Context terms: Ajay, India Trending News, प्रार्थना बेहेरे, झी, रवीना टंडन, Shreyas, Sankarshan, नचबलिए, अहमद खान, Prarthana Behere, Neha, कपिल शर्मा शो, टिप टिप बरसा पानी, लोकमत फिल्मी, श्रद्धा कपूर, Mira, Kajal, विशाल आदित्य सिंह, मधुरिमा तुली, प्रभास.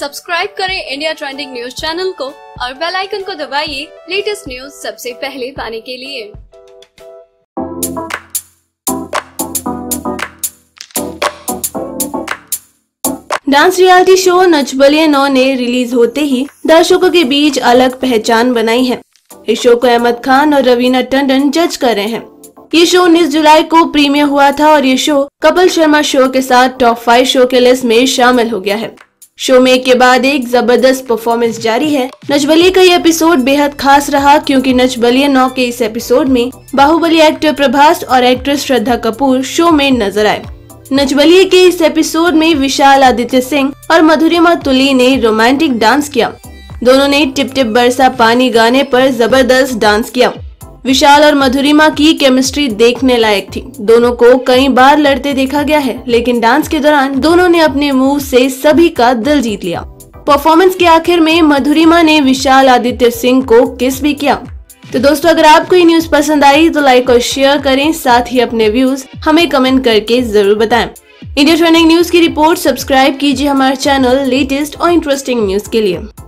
Subscribe करें India trending news channel को और बेल आइकन को दबाइए लेटेस्ट न्यूज सबसे पहले पाने के लिए। डांस रियलिटी शो नचबलिए 9 ने रिलीज होते ही दर्शकों के बीच अलग पहचान बनाई है। इस शो को अहमद खान और रवीना टंडन जज कर रहे हैं। ये शो 19 जुलाई को प्रीमियर हुआ था और ये शो कपिल शर्मा शो के साथ टॉप 5 शो के लिस्ट में शामिल हो गया है। शो में एक के बाद एक जबरदस्त परफॉर्मेंस जारी है। नचबलिए का ये एपिसोड बेहद खास रहा क्योंकि नचबलिए 9 के इस एपिसोड में बाहुबली एक्टर प्रभास और एक्ट्रेस श्रद्धा कपूर शो में नजर आए। नचबलिए के इस एपिसोड में विशाल आदित्य सिंह और मधुरिमा तुली ने रोमांटिक डांस किया। दोनों ने टिप टिप बरसा पानी गाने पर जबरदस्त डांस किया। विशाल और मधुरिमा की केमिस्ट्री देखने लायक थी। दोनों को कई बार लड़ते देखा गया है, लेकिन डांस के दौरान दोनों ने अपने मूव से सभी का दिल जीत लिया। परफॉर्मेंस के आखिर में मधुरिमा ने विशाल आदित्य सिंह को किस भी किया। तो दोस्तों, अगर आपको ये न्यूज पसंद आई तो लाइक और शेयर करें, साथ ही अपने व्यूज हमें कमेंट करके जरूर बताएं। इंडिया ट्रेंडिंग न्यूज की रिपोर्ट सब्सक्राइब कीजिए हमारे चैनल लेटेस्ट और इंटरेस्टिंग न्यूज के लिए।